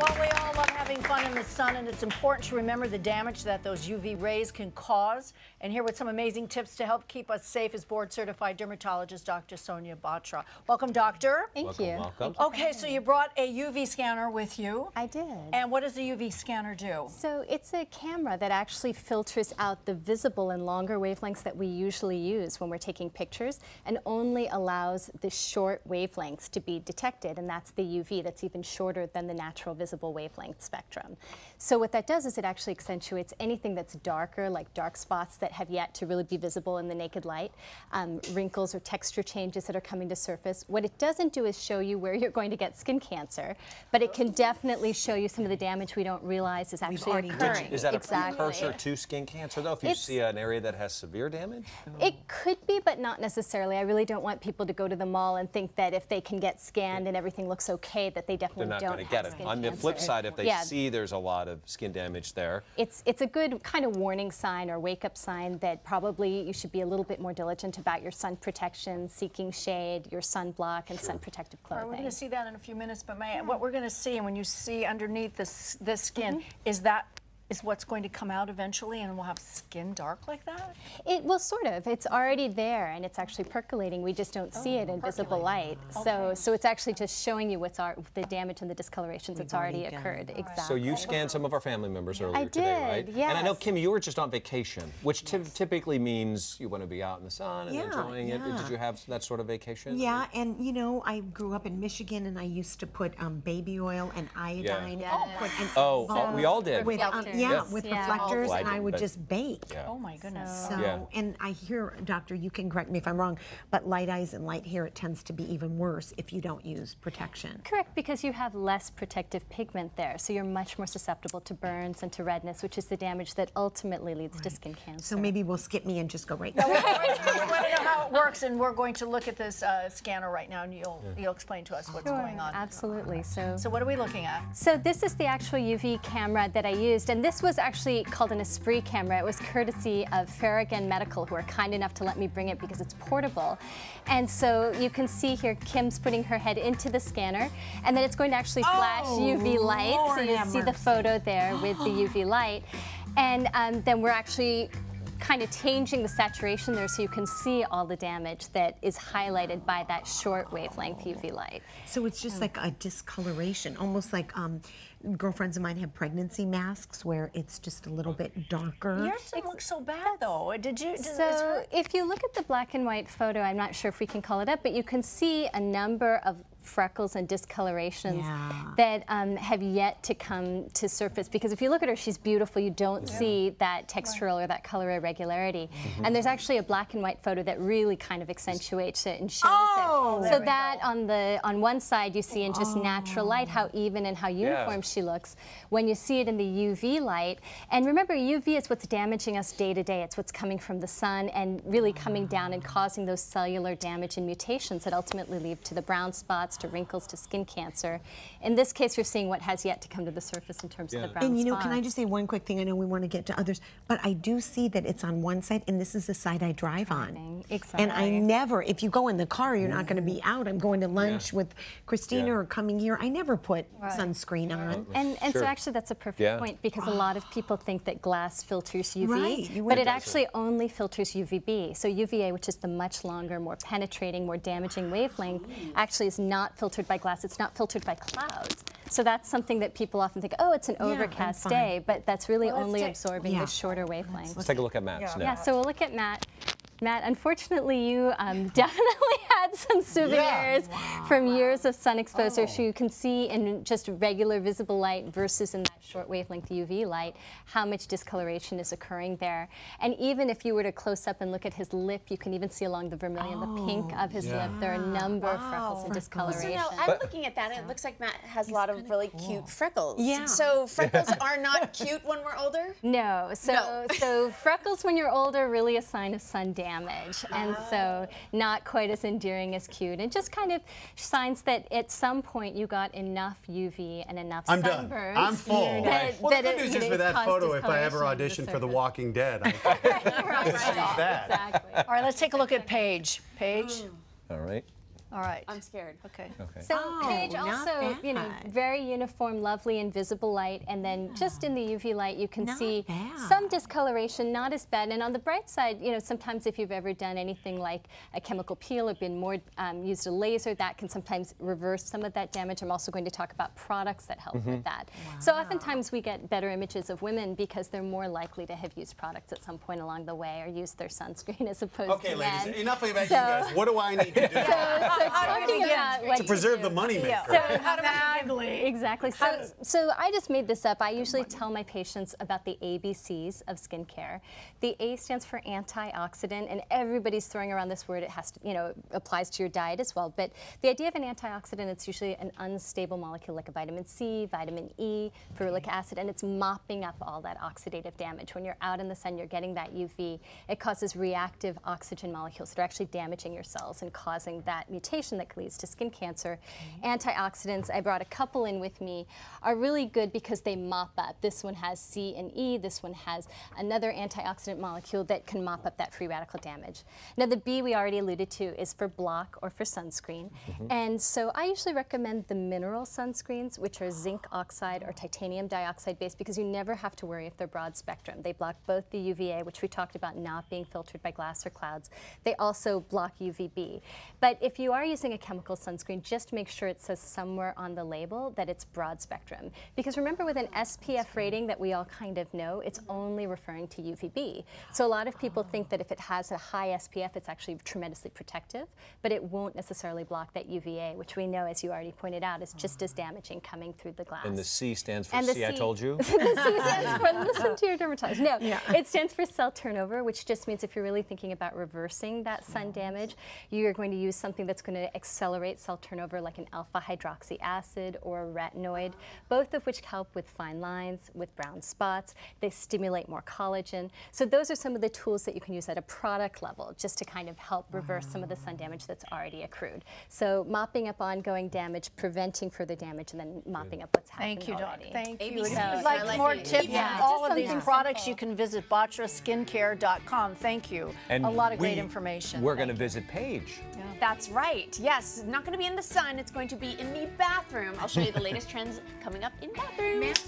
Well, we all love having fun in the sun, and it's important to remember the damage that those UV rays can cause. And here with some amazing tips to help keep us safe is board-certified dermatologist Dr. Sonia Batra. Welcome, doctor. Thank you. Okay, so you brought a UV scanner with you. I did. And what does the UV scanner do? So it's a camera that actually filters out the visible and longer wavelengths that we usually use when we're taking pictures, and only allows the short wavelengths to be detected, and that's the UV that's even shorter than the natural visible wavelength spectrum. So what that does is it actually accentuates anything that's darker, like dark spots that have yet to really be visible in the naked light, wrinkles or texture changes that are coming to surface. What it doesn't do is show you where you're going to get skin cancer, but it can definitely show you some of the damage we don't realize is actually occurring. Is that a precursor to skin cancer, though, if you see an area that has severe damage? It could be, but not necessarily. I really don't want people to go to the mall and think that if they can get scanned and everything looks okay, that they definitely don't have skin cancer. On the flip side, if they see there's a lot of skin damage there, it's a good kind of warning sign or wake-up sign that probably you should be a little bit more diligent about your sun protection, seeking shade, your sunblock, and sun protective clothing. All right, we're going to see that in a few minutes, but what we're going to see, and when you see underneath the skin, is that is what's going to come out eventually, and we'll have skin dark like that? Well, sort of. It's already there, and it's actually percolating. We just don't see it in visible light. Okay. So it's actually just showing you what's the damage and the discolorations that's already occurred. Right. Exactly. So you scanned some of our family members earlier today, right? Yes. And I know, Kim, you were just on vacation, which typically means you want to be out in the sun and enjoying it. Did you have that sort of vacation? Yeah, and you know, I grew up in Michigan, and I used to put baby oil and iodine. Yeah. Oh, we all did. With, reflectors, and I would just bake. Yeah. Oh my goodness. And I hear, doctor, you can correct me if I'm wrong, but light eyes and light hair, it tends to be even worse if you don't use protection. Correct, because you have less protective pigment there, so you're much more susceptible to burns and to redness, which is the damage that ultimately leads to skin cancer. So maybe we'll skip me and just go right now. We want to know how it works, and we're going to look at this scanner right now, and you'll explain to us what's going on. Absolutely. So what are we looking at? So this is the actual UV camera that I used, and this was actually called an Espirit camera. It was courtesy of Faraghan Medical, who are kind enough to let me bring it because it's portable. And so you can see here, Kim's putting her head into the scanner, and then it's going to actually flash UV light. Lord, so you see the photo there with the UV light. And then we're actually kind of changing the saturation there so you can see all the damage that is highlighted by that short wavelength UV light. So it's just like a discoloration, almost like girlfriends of mine have pregnancy masks where it's just a little bit darker. Yours didn't look so bad though. Did you? So if you look at the black and white photo, I'm not sure if we can call it up, but you can see a number of freckles and discolorations that have yet to come to surface, because if you look at her, she's beautiful. You don't see that textural or that color irregularity. And there's actually a black and white photo that really kind of accentuates it and shows it. So that on one side you see in just natural light how even and how uniform she looks. When you see it in the UV light, and remember, UV is what's damaging us day to day. It's what's coming from the sun and really coming down and causing those cellular damage and mutations that ultimately lead to the brown spots, to wrinkles, to skin cancer. In this case, we're seeing what has yet to come to the surface in terms of the brown spots. And you know, can I just say one quick thing? I know we want to get to others, but I do see that it's on one side, and this is the side I drive on. Exactly. And I never, if you go in the car, you're not going to be out. I'm going to lunch with Christina or coming here. I never put sunscreen on. And so actually that's a perfect point, because a lot of people think that glass filters UV, but it actually only filters UVB. So UVA, which is the much longer, more penetrating, more damaging wavelength, actually is not filtered by glass. It's not filtered by clouds. So that's something that people often think, oh, it's an overcast day, but that's really only absorbing the shorter wavelength. Let's take a look at Matt's now. Yeah, so we'll look at Matt. Matt, unfortunately, you definitely had some souvenirs from years of sun exposure, so you can see in just regular visible light versus in that short wavelength UV light how much discoloration is occurring there. And even if you were to close up and look at his lip, you can even see along the vermilion, the pink of his lip, there are a number of freckles and discoloration. So now, I'm looking at that, and it looks like Matt has a lot of really cute freckles. Yeah. So freckles are not cute when we're older? No. So freckles when you're older really a sign of sun damage, and so not quite as endearing as cute, and just kind of signs that at some point you got enough UV and enough sunburns. I'm full. That, well, the good news is, with that photo, if I ever audition for The Walking Dead, I can see that. Exactly. All right, let's take a look at Paige. Paige. All right. All right. I'm scared. Okay. Okay. So Paige, also, you know, very uniform, lovely, invisible light, and then just in the UV light, you can see some discoloration, not as bad. And on the bright side, you know, sometimes if you've ever done anything like a chemical peel or been more used a laser, that can sometimes reverse some of that damage. I'm also going to talk about products that help with that. Wow. So oftentimes we get better images of women because they're more likely to have used products at some point along the way or used their sunscreen as opposed to men. Ladies, enough about you guys. What do I need to do? To preserve the money maker. So, exactly. So I just made this up. I usually tell my patients about the ABCs of skincare. The A stands for antioxidant, and everybody's throwing around this word. It has to, you know, applies to your diet as well. But the idea of an antioxidant, it's usually an unstable molecule like a vitamin C, vitamin E, ferulic acid, and it's mopping up all that oxidative damage. When you're out in the sun, you're getting that UV. It causes reactive oxygen molecules that are actually damaging your cells and causing that mutation that leads to skin cancer. Antioxidants, I brought a couple in with me, are really good because they mop up. This one has C and E, this one has another antioxidant molecule that can mop up that free radical damage. Now the B we already alluded to is for block or for sunscreen. And so I usually recommend the mineral sunscreens, which are zinc oxide or titanium dioxide based, because you never have to worry if they're broad spectrum. They block both the UVA, which we talked about not being filtered by glass or clouds. They also block UVB. But if you are using a chemical sunscreen, just make sure it says somewhere on the label that it's broad spectrum. Because remember, with an SPF rating that we all kind of know, it's only referring to UVB. So a lot of people think that if it has a high SPF, it's actually tremendously protective, but it won't necessarily block that UVA, which we know, as you already pointed out, is just as damaging coming through the glass. And the C stands for C, I told you. The C stands for listen to your dermatologist. No, it stands for cell turnover, which just means if you're really thinking about reversing that sun damage, you're going to use something that's going to accelerate cell turnover, like an alpha hydroxy acid or a retinoid, both of which help with fine lines, with brown spots. They stimulate more collagen. So those are some of the tools that you can use at a product level just to kind of help reverse some of the sun damage that's already accrued. So mopping up ongoing damage, preventing further damage, and then mopping up what's happening. Thank you, Doc. Thank you. Like more tips on all of these products, you can visit batraskincare.com. Thank you. And a lot of great information. We're going to visit Paige. That's right. Yes, not going to be in the sun. It's going to be in the bathroom. I'll show you the latest trends coming up in bathrooms.